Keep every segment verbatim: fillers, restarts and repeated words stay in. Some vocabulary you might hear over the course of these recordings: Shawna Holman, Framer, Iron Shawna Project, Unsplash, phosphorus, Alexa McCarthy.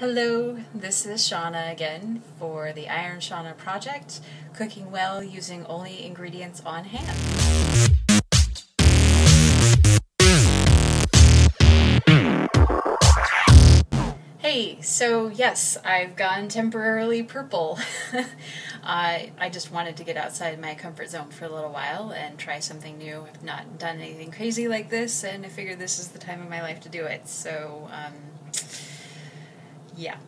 Hello, this is Shawna again for the Iron Shawna Project, cooking well using only ingredients on hand. Hey, so yes, I've gone temporarily purple. I, I just wanted to get outside my comfort zone for a little while and try something new. I've not done anything crazy like this, and I figured this is the time of my life to do it. So, um, yeah,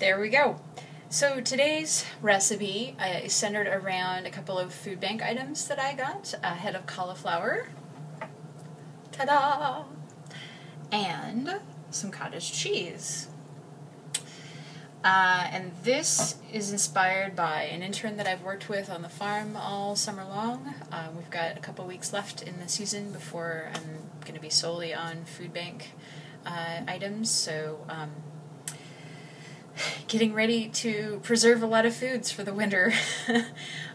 there we go. So today's recipe uh, is centered around a couple of food bank items that I got. A head of cauliflower, ta-da, and some cottage cheese. Uh, and this is inspired by an intern that I've worked with on the farm all summer long. Uh, we've got a couple weeks left in the season before I'm going to be solely on food bank uh, items, so um, getting ready to preserve a lot of foods for the winter.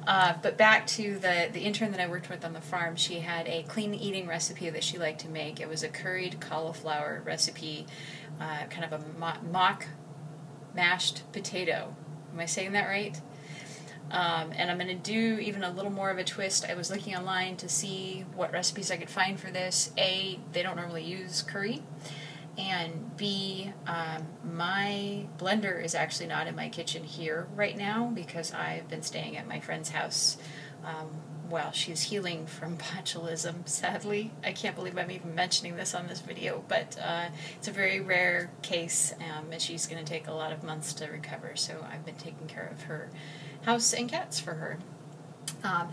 uh, but back to the, the intern that I worked with on the farm, she had a clean eating recipe that she liked to make. It was a curried cauliflower recipe, uh, kind of a mo mock mashed potato. Am I saying that right? Um, and I'm going to do even a little more of a twist. I was looking online to see what recipes I could find for this. A, they don't normally use curry. And B, um, my blender is actually not in my kitchen here right now because I've been staying at my friend's house um, while she's healing from botulism, sadly. I can't believe I'm even mentioning this on this video, but uh, it's a very rare case, um, and she's going to take a lot of months to recover, so I've been taking care of her house and cats for her. Um,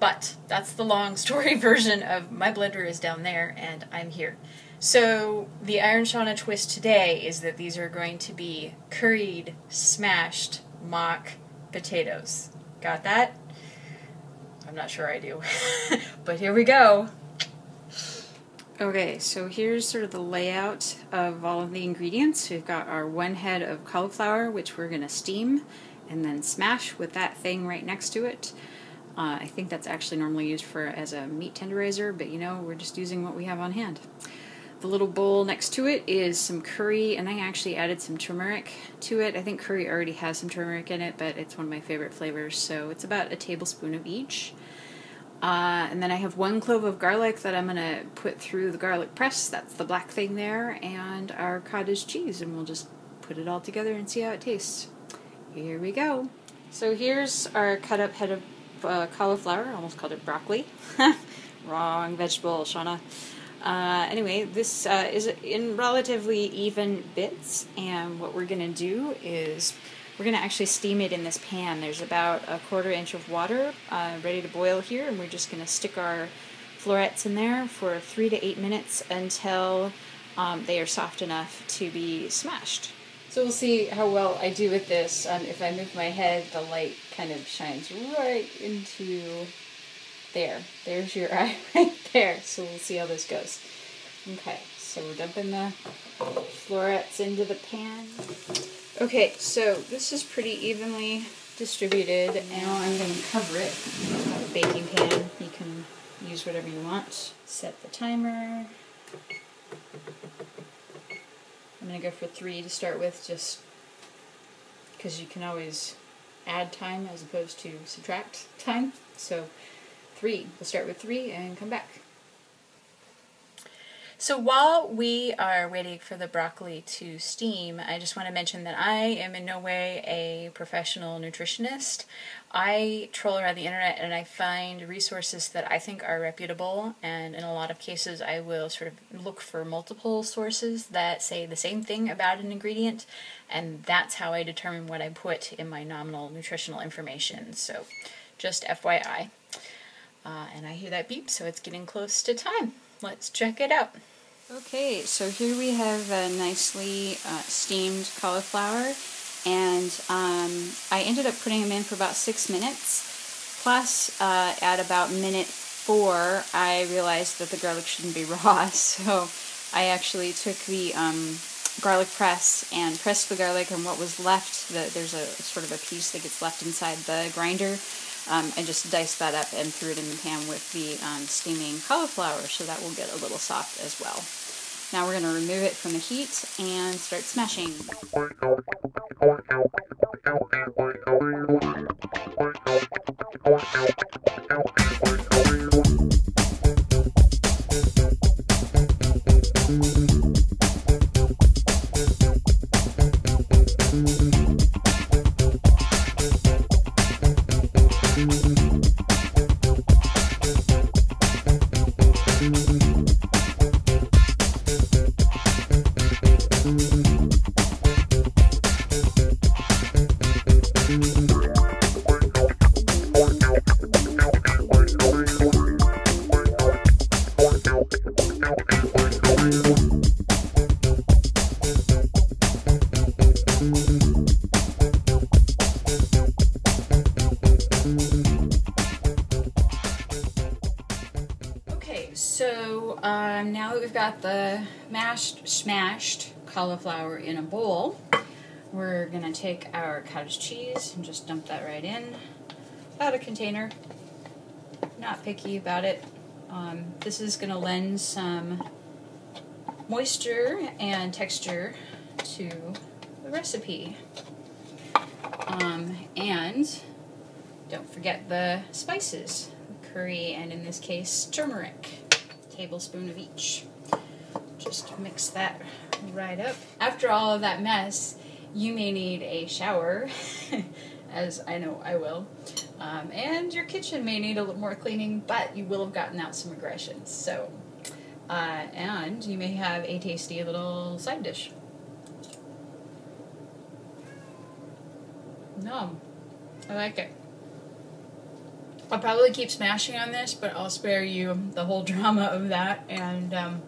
but that's the long story version of my blender is down there and I'm here. So the Iron Shawna twist today is that these are going to be curried, smashed, mock potatoes. Got that? I'm not sure I do, but here we go. Okay, so here's sort of the layout of all of the ingredients. We've got our one head of cauliflower, which we're going to steam and then smash with that thing right next to it. Uh, I think that's actually normally used for as a meat tenderizer, but you know, we're just using what we have on hand. The little bowl next to it is some curry, and I actually added some turmeric to it. I think curry already has some turmeric in it, but it's one of my favorite flavors, so it's about a tablespoon of each. Uh, and then I have one clove of garlic that I'm going to put through the garlic press. That's the black thing there, and our cottage cheese, and we'll just put it all together and see how it tastes. Here we go. So here's our cut up head of uh, cauliflower. I almost called it broccoli. Wrong vegetable, Shawna. Uh, anyway, this uh, is in relatively even bits, and what we're going to do is we're going to actually steam it in this pan. There's about a quarter inch of water uh, ready to boil here, and we're just going to stick our florets in there for three to eight minutes until um, they are soft enough to be smashed. So we'll see how well I do with this. Um, if I move my head, the light kind of shines right into there. There's your eye right there. So we'll see how this goes. Okay, so we're dumping the florets into the pan. Okay, so this is pretty evenly distributed. Now I'm going to cover it. I have a baking pan. You can use whatever you want. Set the timer. I'm going to go for three to start with, just because you can always add time as opposed to subtract time. So three. We'll start with three and come back. So while we are waiting for the broccoli to steam, I just want to mention that I am in no way a professional nutritionist. I troll around the internet and I find resources that I think are reputable, and in a lot of cases I will sort of look for multiple sources that say the same thing about an ingredient, and that's how I determine what I put in my nominal nutritional information. So just F Y I. Uh, and I hear that beep, so it's getting close to time. Let's check it out. Okay, so here we have a nicely uh, steamed cauliflower, and um, I ended up putting them in for about six minutes. Plus, uh, at about minute four, I realized that the garlic shouldn't be raw, so I actually took the um, garlic press and pressed the garlic, and what was left, the, there's a sort of a piece that gets left inside the grinder. Um, I just diced that up and threw it in the pan with the um, steaming cauliflower, so that will get a little soft as well. Now we're going to remove it from the heat and start smashing. So um, now that we've got the mashed, smashed cauliflower in a bowl, we're going to take our cottage cheese and just dump that right in, about a container. Not picky about it. Um, this is going to lend some moisture and texture to the recipe. Um, and don't forget the spices, curry, and in this case, turmeric. Tablespoon of each. Just mix that right up. After all of that mess, you may need a shower, as I know I will, um, and your kitchen may need a little more cleaning, but you will have gotten out some aggressions. So, uh, and you may have a tasty little side dish. Nom. I like it. I'll probably keep smashing on this, but I'll spare you the whole drama of that. And, um,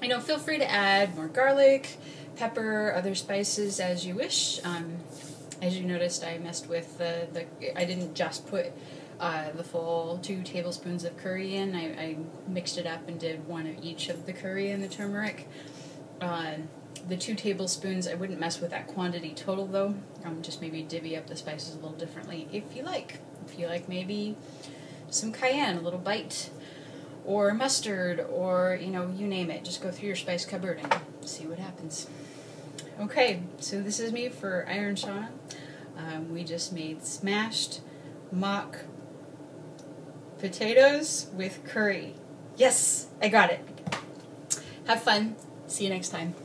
you know, feel free to add more garlic, pepper, other spices as you wish. Um, as you noticed, I messed with the, the I didn't just put uh, the full two tablespoons of curry in. I, I mixed it up and did one of each of the curry and the turmeric. Uh, The two tablespoons, I wouldn't mess with that quantity total though. Um, just maybe divvy up the spices a little differently if you like. If you like maybe some cayenne, a little bite, or mustard, or you know, you name it. Just go through your spice cupboard and see what happens. Okay, so this is me for Iron Shawna. Um, we just made smashed mock potatoes with curry. Yes, I got it. Have fun. See you next time.